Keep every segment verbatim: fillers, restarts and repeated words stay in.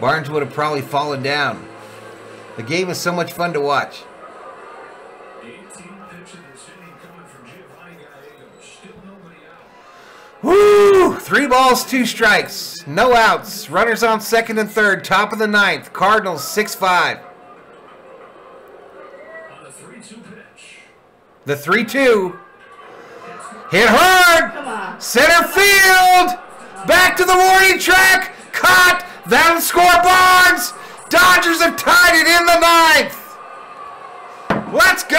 Barnes would have probably fallen down. The game was so much fun to watch. Woo! Three balls, two strikes. No outs. Runners on second and third. Top of the ninth. Cardinals six five. The three two. Hit hard. Center field. Back to the warning track. Caught. That'll score Barnes. Dodgers have tied it in the ninth. Let's go.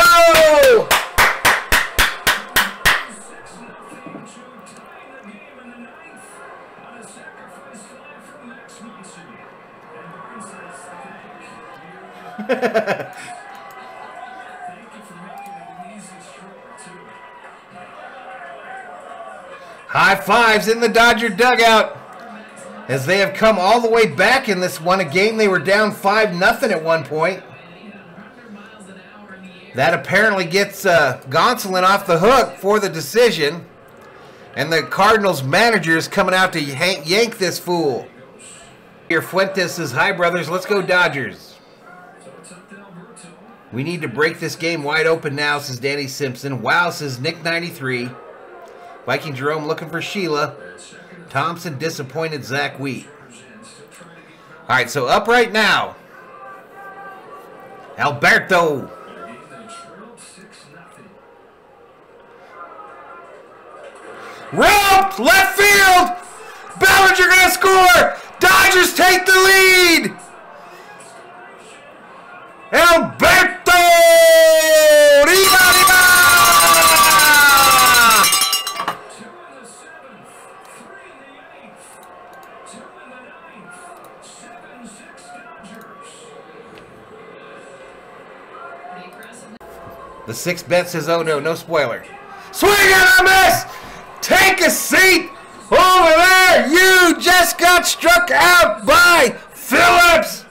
High fives in the Dodger dugout as they have come all the way back in this one. A game they were down five nothing at one point. That apparently gets uh, Gonsolin off the hook for the decision, and the Cardinals manager is coming out to yank this fool. Here Fuentes says, "Hi brothers, let's go Dodgers. We need to break this game wide open now," says Danny Simpson. Wow, says Nick ninety-three. Viking Jerome looking for Sheila. Thompson disappointed Zach Wheat. All right, so up right now. Alberto. Roped, left field. Bellinger going to score. Dodgers take the lead. Alberto. The sixth bet says, "Oh no, no spoiler." Swing and a miss! Take a seat over there! You just got struck out by Phillips!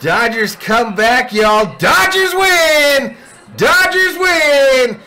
Dodgers come back, y'all. Dodgers win! Dodgers win!